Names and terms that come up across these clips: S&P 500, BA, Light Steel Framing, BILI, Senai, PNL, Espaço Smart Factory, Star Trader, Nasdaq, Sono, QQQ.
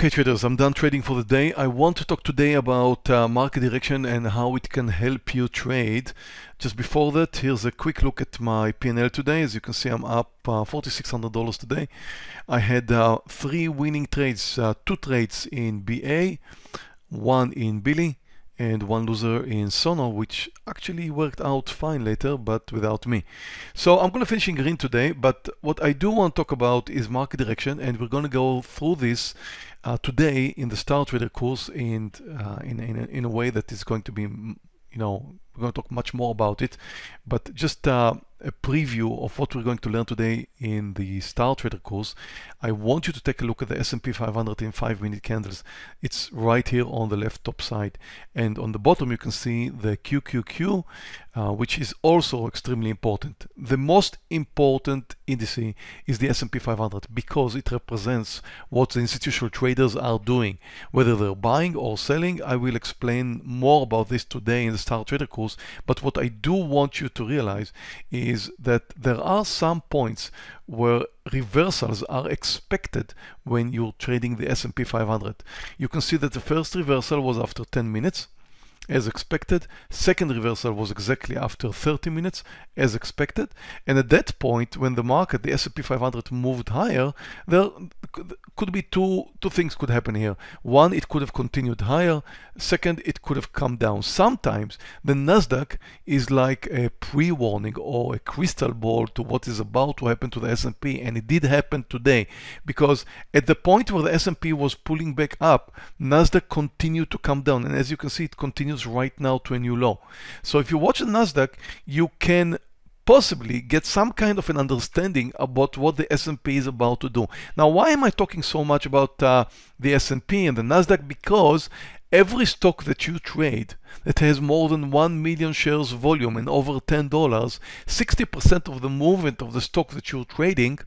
Okay traders, I'm done trading for the day. I want to talk today about market direction and how it can help you trade. Just before that, here's a quick look at my PNL today. As you can see, I'm up $4,600 today. I had three winning trades, two trades in BA, one in BILI, and one loser in Sono, which actually worked out fine later, but without me. So I'm going to finish in green today, but what I do want to talk about is market direction, and we're going to go through this today in the Star Trader course in a way that is going to be, we're going to talk much more about it, but just a preview of what we're going to learn today in the Star Trader course. I want you to take a look at the S&P 500 in 5-minute candles. It's right here on the left top side, and on the bottom you can see the QQQ, which is also extremely important. The most important index is the S&P 500 because it represents what the institutional traders are doing, whether they're buying or selling. I will explain more about this today in the Star Trader course, but what I do want you to realize is that there are some points where reversals are expected when you're trading the S&P 500. You can see that the first reversal was after 10 minutes, as expected. Second reversal was exactly after 30 minutes, as expected. And at that point, when the market, the S&P 500 moved higher, there could be two things could happen here. One, it could have continued higher. Second, it could have come down. Sometimes the Nasdaq is like a pre-warning or a crystal ball to what is about to happen to the S&P, and it did happen today, because at the point where the S&P was pulling back up, Nasdaq continued to come down, and as you can see, it continues right now to a new low. So if you watch the Nasdaq, you can possibly get some kind of an understanding about what the S&P is about to do. Now, why am I talking so much about the S&P and the Nasdaq? Because every stock that you trade that has more than 1 million shares volume and over $10, 60% of the movement of the stock that you're trading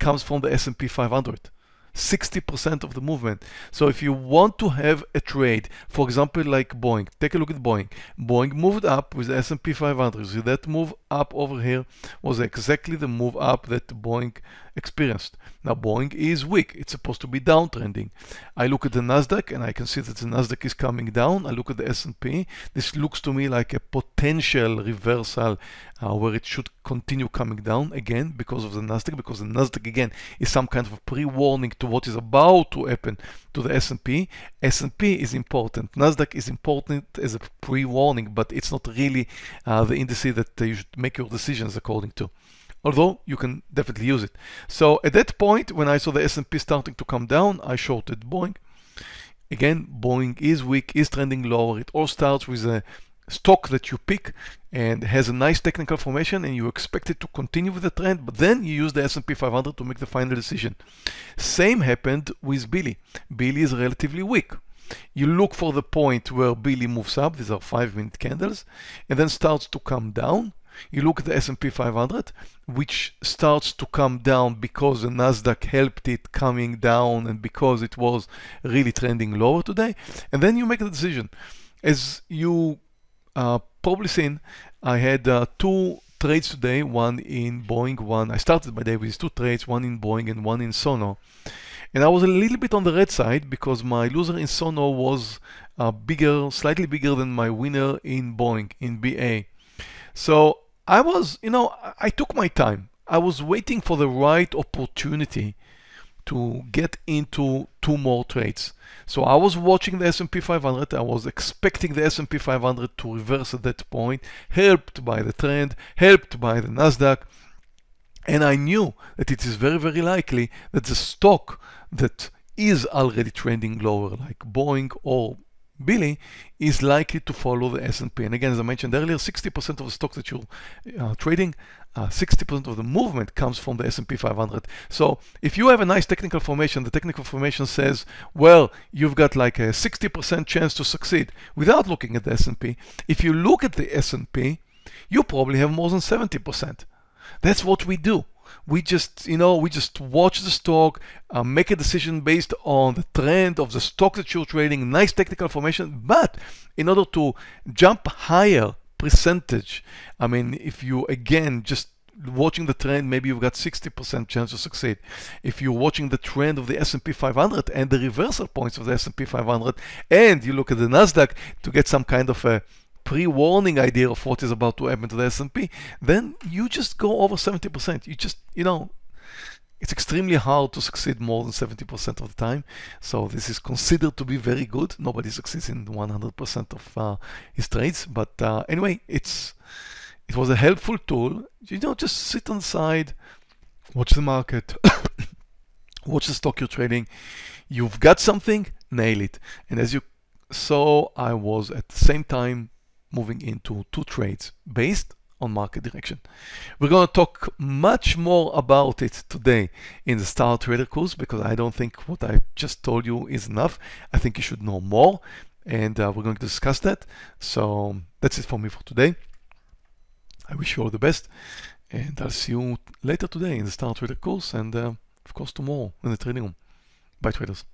comes from the S&P 500. 60% of the movement. So if you want to have a trade, for example, like Boeing, take a look at Boeing. Boeing moved up with the S&P 500. See, that move up over here was exactly the move up that Boeing experienced. Now, Boeing is weak. It's supposed to be downtrending. I look at the Nasdaq and I can see that the Nasdaq is coming down. I look at the S&P. This looks to me like a potential reversal where it should continue coming down again because of the Nasdaq, because the Nasdaq again is some kind of a pre-warning to what is about to happen to the S&P. S&P is important. Nasdaq is important as a pre-warning, but it's not really the indice that you should make your decisions according to, although you can definitely use it. So at that point, when I saw the S&P starting to come down, I shorted Boeing. Again, Boeing is weak, is trending lower. It all starts with a stock that you pick and has a nice technical formation, and you expect it to continue with the trend, but then you use the S&P 500 to make the final decision. Same happened with BILI. BILI is relatively weak. You look for the point where BILI moves up, these are 5-minute candles, and then starts to come down. You look at the S&P 500, which starts to come down because the Nasdaq helped it coming down and because it was really trending lower today, and then you make the decision. As you probably seen, I had two trades today, one in Boeing, one I started my day with two trades, one in Boeing and one in Sono, and I was a little bit on the red side because my loser in Sono was slightly bigger than my winner in Boeing, in BA. So I was, I took my time. I was waiting for the right opportunity to get into two more trades. So I was watching the S&P 500. I was expecting the S&P 500 to reverse at that point, helped by the trend, helped by the Nasdaq. And I knew that it is very, very likely that the stock that is already trending lower, like Boeing or BILI, is likely to follow the S&P. And again, as I mentioned earlier, 60% of the stocks that you're trading, 60% of the movement comes from the S&P 500. So if you have a nice technical formation, the technical formation says, well, you've got like a 60% chance to succeed without looking at the S&P. If you look at the S&P, you probably have more than 70%. That's what we do. We just, we just watch the stock, make a decision based on the trend of the stock that you're trading, nice technical formation. But in order to jump higher percentage, I mean, if you again just watching the trend, maybe you've got 60% chance to succeed. If you're watching the trend of the S&P 500 and the reversal points of the S&P 500, and you look at the Nasdaq to get some kind of a pre-warning idea of what is about to happen to the S&P, then you just go over 70%. You just, you know, it's extremely hard to succeed more than 70% of the time. So this is considered to be very good. Nobody succeeds in 100% of his trades. But anyway, it was a helpful tool. You know, just sit on the side, watch the market, watch the stock you're trading. You've got something, nail it. And as you saw, I was at the same time moving into two trades based on market direction. We're going to talk much more about it today in the Star Trader course, because I don't think what I just told you is enough. I think you should know more, and we're going to discuss that. So that's it for me for today. I wish you all the best, and I'll see you later today in the Star Trader course, and of course tomorrow in the trading room. Bye, traders.